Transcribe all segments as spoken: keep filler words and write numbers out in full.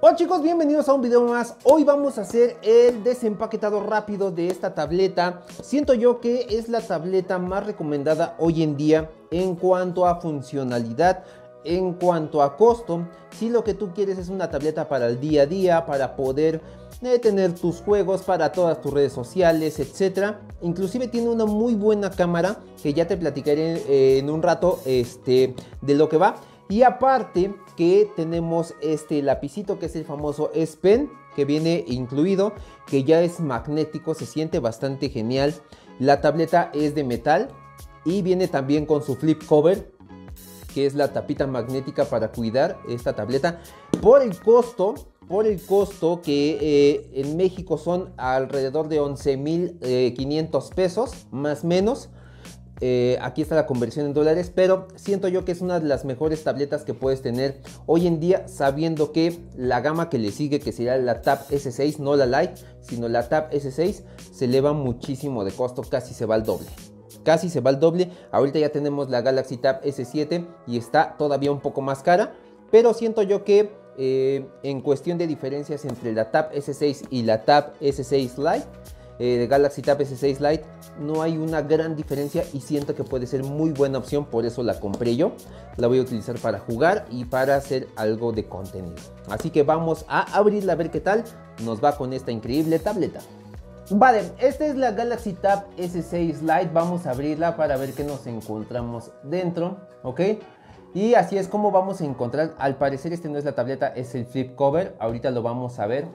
Hola chicos, bienvenidos a un video más. Hoy vamos a hacer el desempaquetado rápido de esta tableta. Siento yo que es la tableta más recomendada hoy en día en cuanto a funcionalidad, en cuanto a costo. Si lo que tú quieres es una tableta para el día a día, para poder eh, tener tus juegos, para todas tus redes sociales, etcétera. Inclusive tiene una muy buena cámara que ya te platicaré eh, en un rato este, de lo que va. Y aparte que tenemos este lapicito que es el famoso S Pen, que viene incluido, que ya es magnético, se siente bastante genial. La tableta es de metal y viene también con su flip cover, que es la tapita magnética para cuidar esta tableta. Por el costo, por el costo que eh, en México son alrededor de once mil quinientos pesos, más o menos. Eh, aquí está la conversión en dólares, pero siento yo que es una de las mejores tabletas que puedes tener hoy en día, sabiendo que la gama que le sigue, que será la Tab S seis, no la Lite, sino la Tab S seis, se eleva muchísimo de costo, casi se va al doble. Casi se va al doble. Ahorita ya tenemos la Galaxy Tab S siete y está todavía un poco más cara, pero siento yo que eh, en cuestión de diferencias entre la Tab S seis y la Tab S seis Lite, Eh, de Galaxy Tab S seis Lite no hay una gran diferencia y siento que puede ser muy buena opción, por eso la compré yo. La voy a utilizar para jugar y para hacer algo de contenido. Así que vamos a abrirla a ver qué tal nos va con esta increíble tableta. Vale, esta es la Galaxy Tab S seis Lite, vamos a abrirla para ver qué nos encontramos dentro, ¿ok? Y así es como vamos a encontrar, al parecer este no es la tableta, es el flip cover, ahorita lo vamos a ver.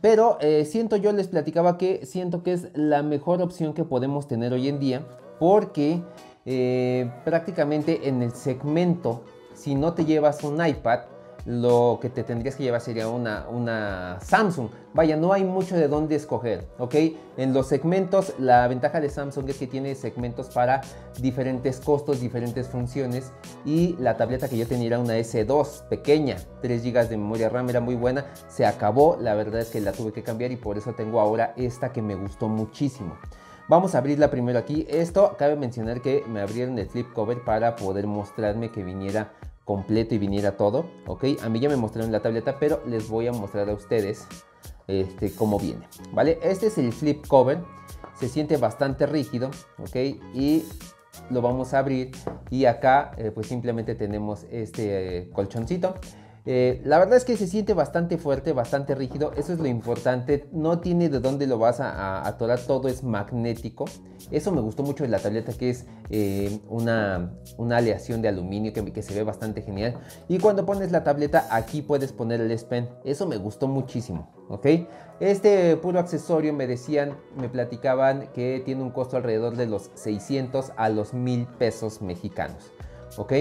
Pero eh, siento yo, les platicaba que siento que es la mejor opción que podemos tener hoy en día, porque eh, prácticamente en el segmento, si no te llevas un iPad, lo que te tendrías que llevar sería una, una Samsung. Vaya, no hay mucho de dónde escoger, ¿ok? En los segmentos, la ventaja de Samsung es que tiene segmentos para diferentes costos, diferentes funciones. Y la tableta que yo tenía era una S dos pequeña, tres gigas de memoria RAM, era muy buena, se acabó, la verdad es que la tuve que cambiar y por eso tengo ahora esta que me gustó muchísimo. Vamos a abrirla primero aquí. Esto, cabe mencionar que me abrieron el flip cover para poder mostrarme que viniera completo y viniera todo, ¿ok? A mí ya me mostraron la tableta, pero les voy a mostrar a ustedes este, cómo viene, ¿vale? Este es el flip cover, se siente bastante rígido, ¿ok? Y lo vamos a abrir y acá eh, pues simplemente tenemos este eh, colchoncito. Eh, la verdad es que se siente bastante fuerte, bastante rígido, eso es lo importante, no tiene de dónde lo vas a, a atorar, todo es magnético. Eso me gustó mucho de la tableta, que es eh, una, una aleación de aluminio que, que se ve bastante genial. Y cuando pones la tableta aquí puedes poner el S Pen, eso me gustó muchísimo, ¿ok? Este puro accesorio me decían, me platicaban que tiene un costo alrededor de los seiscientos a los mil pesos mexicanos. Ok,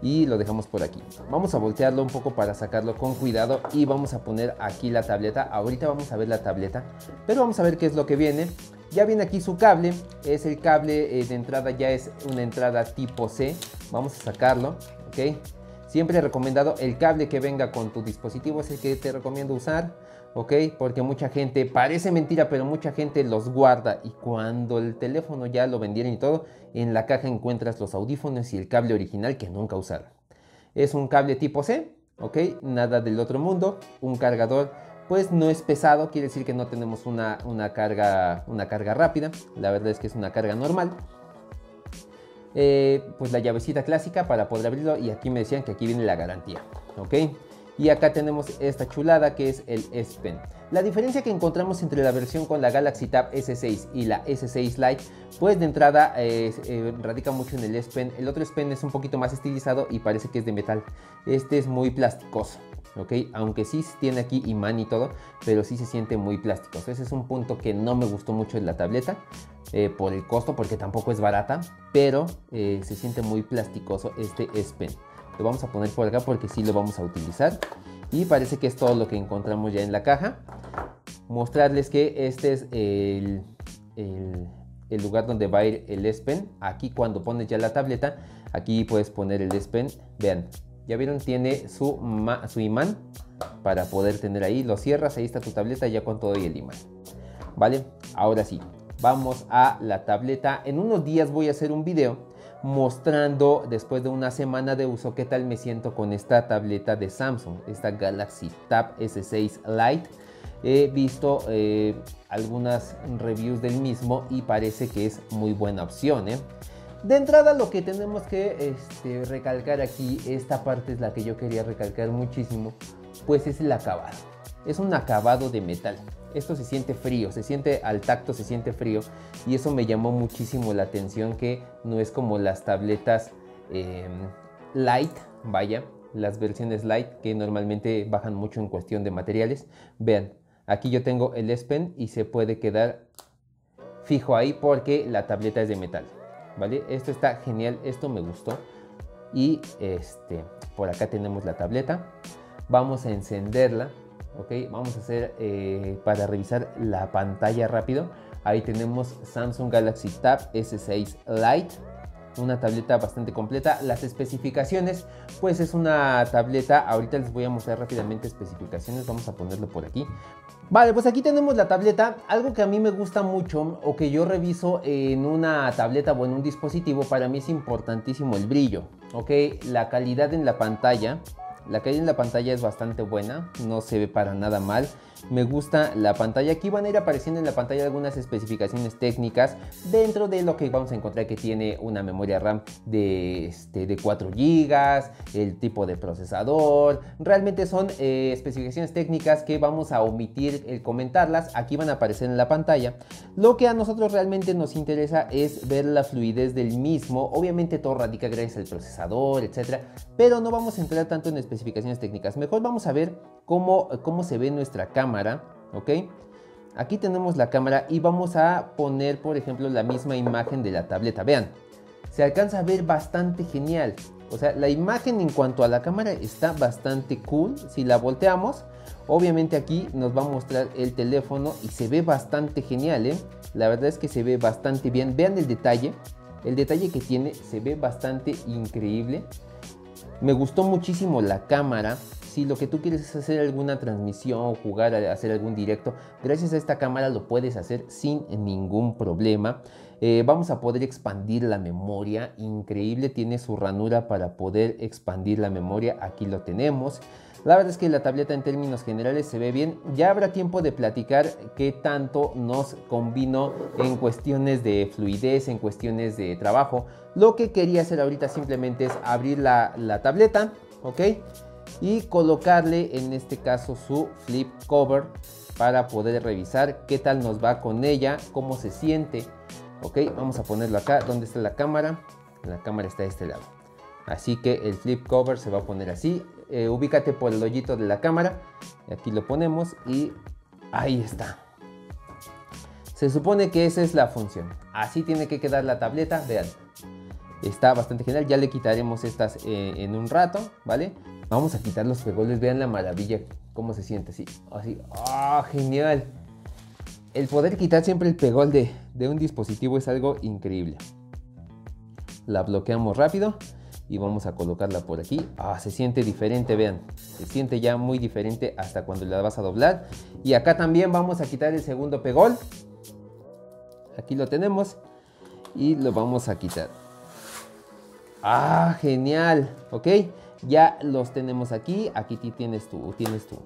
y lo dejamos por aquí. Vamos a voltearlo un poco para sacarlo con cuidado y vamos a poner aquí la tableta. Ahorita vamos a ver la tableta, pero vamos a ver qué es lo que viene. Ya viene aquí su cable, es el cable eh, de entrada, ya es una entrada tipo C. Vamos a sacarlo, ok. Siempre recomendado, el cable que venga con tu dispositivo es el que te recomiendo usar, ok, porque mucha gente, parece mentira, pero mucha gente los guarda y cuando el teléfono ya lo vendieron y todo, en la caja encuentras los audífonos y el cable original que nunca usaron. Es un cable tipo C, ok, nada del otro mundo, un cargador pues no es pesado, quiere decir que no tenemos una, una, carga, una carga rápida, la verdad es que es una carga normal. Eh, pues la llavecita clásica para poder abrirlo y aquí me decían que aquí viene la garantía, ok. Y acá tenemos esta chulada que es el S Pen. La diferencia que encontramos entre la versión con la Galaxy Tab S seis y la S seis Lite, pues de entrada eh, eh, radica mucho en el S Pen. El otro S Pen es un poquito más estilizado y parece que es de metal, este es muy plasticoso, ok, aunque sí tiene aquí imán y todo, pero sí se siente muy plásticoso. Ese es un punto que no me gustó mucho en la tableta. Eh, por el costo, porque tampoco es barata, pero eh, se siente muy plasticoso este S Pen. Lo vamos a poner por acá porque sí lo vamos a utilizar y parece que es todo lo que encontramos ya en la caja. Mostrarles que este es el, el, el lugar donde va a ir el S Pen. Aquí cuando pones ya la tableta, aquí puedes poner el S Pen. Vean, ya vieron, tiene su, ma, su imán para poder tener ahí, lo cierras, ahí está tu tableta ya con todo y el imán, ¿vale? Ahora sí, vamos a la tableta. En unos días voy a hacer un video mostrando después de una semana de uso qué tal me siento con esta tableta de Samsung, esta Galaxy Tab S seis Lite. He visto eh, algunas reviews del mismo y parece que es muy buena opción, ¿eh? De entrada, lo que tenemos que este, recalcar aquí, esta parte es la que yo quería recalcar muchísimo, pues es el acabado. Es un acabado de metal. Esto se siente frío, se siente al tacto, se siente frío, y eso me llamó muchísimo la atención, que no es como las tabletas eh, light, vaya, las versiones light que normalmente bajan mucho en cuestión de materiales. Vean, aquí yo tengo el S Pen y se puede quedar fijo ahí porque la tableta es de metal. ¿Vale? Esto está genial, esto me gustó. Y este, por acá tenemos la tableta. Vamos a encenderla, ¿ok? Vamos a hacer, eh, para revisar la pantalla rápido. Ahí tenemos Samsung Galaxy Tab S seis Lite, una tableta bastante completa. Las especificaciones, pues es una tableta, ahorita les voy a mostrar rápidamente especificaciones, vamos a ponerlo por aquí. Vale, pues aquí tenemos la tableta. Algo que a mí me gusta mucho, o que yo reviso en una tableta o en un dispositivo, para mí es importantísimo el brillo, ¿ok? La calidad en la pantalla, la calidad en la pantalla es bastante buena, no se ve para nada mal. Me gusta la pantalla. Aquí van a ir apareciendo en la pantalla algunas especificaciones técnicas dentro de lo que vamos a encontrar, que tiene una memoria RAM de, este, de cuatro gigas, el tipo de procesador. Realmente son eh, especificaciones técnicas que vamos a omitir el comentarlas. Aquí van a aparecer en la pantalla. Lo que a nosotros realmente nos interesa es ver la fluidez del mismo. Obviamente todo radica gracias al procesador, etcétera, pero no vamos a entrar tanto en especificaciones técnicas. Mejor vamos a ver cómo, cómo se ve nuestra cámara, ¿ok? Aquí tenemos la cámara y vamos a poner, por ejemplo, la misma imagen de la tableta. Vean, se alcanza a ver bastante genial. O sea, la imagen en cuanto a la cámara está bastante cool. Si la volteamos, obviamente aquí nos va a mostrar el teléfono y se ve bastante genial, ¿eh? La verdad es que se ve bastante bien. Vean el detalle. El detalle que tiene se ve bastante increíble. Me gustó muchísimo la cámara. Si lo que tú quieres es hacer alguna transmisión, jugar, hacer algún directo, gracias a esta cámara lo puedes hacer sin ningún problema. Eh, vamos a poder expandir la memoria. Increíble, tiene su ranura para poder expandir la memoria. Aquí lo tenemos. La verdad es que la tableta en términos generales se ve bien. Ya habrá tiempo de platicar qué tanto nos convino en cuestiones de fluidez, en cuestiones de trabajo. Lo que quería hacer ahorita simplemente es abrir la, la tableta, ¿ok? Y colocarle en este caso su flip cover para poder revisar qué tal nos va con ella, cómo se siente, ¿ok? Vamos a ponerlo acá. ¿Dónde está la cámara? La cámara está de este lado. Así que el flip cover se va a poner así. Eh, ubícate por el hoyito de la cámara. Aquí lo ponemos y ahí está. Se supone que esa es la función. Así tiene que quedar la tableta. Vean, está bastante genial. Ya le quitaremos estas eh, en un rato, ¿vale? Vamos a quitar los pegoles. Vean la maravilla, cómo se siente. Así, así. ¡Ah, genial! El poder quitar siempre el pegol de, de un dispositivo es algo increíble. La bloqueamos rápido. Y vamos a colocarla por aquí. Ah, se siente diferente, vean. Se siente ya muy diferente hasta cuando la vas a doblar. Y acá también vamos a quitar el segundo pegol. Aquí lo tenemos. Y lo vamos a quitar. Ah, genial. Ok, ya los tenemos aquí. Aquí tienes tú, tienes tú.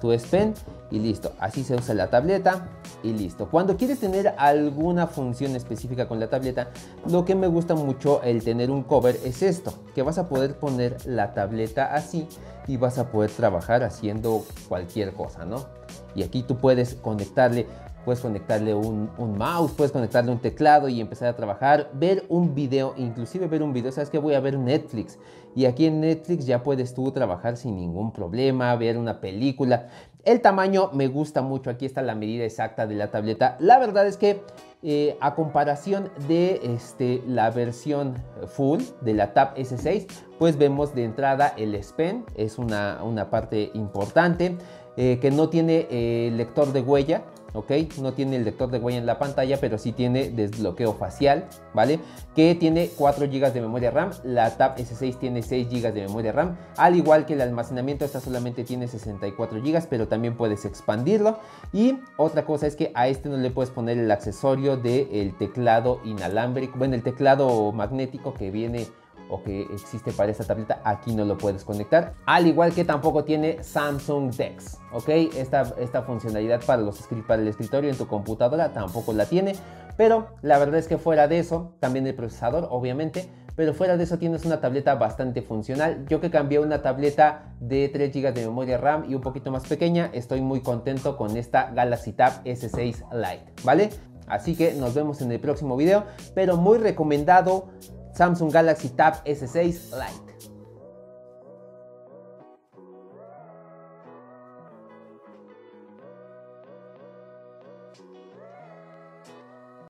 tu S Pen y listo. Así se usa la tableta y listo. Cuando quieres tener alguna función específica con la tableta, lo que me gusta mucho el tener un cover es esto, que vas a poder poner la tableta así y vas a poder trabajar haciendo cualquier cosa, ¿no? Y aquí tú puedes conectarle, puedes conectarle un, un mouse, puedes conectarle un teclado y empezar a trabajar, ver un video, inclusive ver un video, ¿sabes qué? Voy a ver Netflix. Y aquí en Netflix ya puedes tú trabajar sin ningún problema, ver una película. El tamaño me gusta mucho, aquí está la medida exacta de la tableta. La verdad es que eh, a comparación de este, la versión full de la Tab S seis, pues vemos de entrada el S Pen, es una, una parte importante, eh, que no tiene eh, lector de huella. ¿ok? No tiene el lector de huella en la pantalla, pero sí tiene desbloqueo facial, ¿vale? Que tiene cuatro gigas de memoria RAM. La Tab ese seis tiene seis gigas de memoria RAM, al igual que el almacenamiento. Esta solamente tiene sesenta y cuatro gigas, pero también puedes expandirlo. Y otra cosa es que a este no le puedes poner el accesorio del teclado inalámbrico, bueno, el teclado magnético que viene o que existe para esta tableta. Aquí no lo puedes conectar, al igual que tampoco tiene Samsung DeX, ok. Esta, esta funcionalidad para, los, para el escritorio en tu computadora tampoco la tiene, pero la verdad es que fuera de eso, también el procesador obviamente, pero fuera de eso tienes una tableta bastante funcional. Yo que cambié una tableta de tres gigas de memoria RAM y un poquito más pequeña, estoy muy contento con esta Galaxy Tab ese seis Lite, ¿vale? Así que nos vemos en el próximo video, pero muy recomendado Samsung Galaxy Tab ese seis Lite.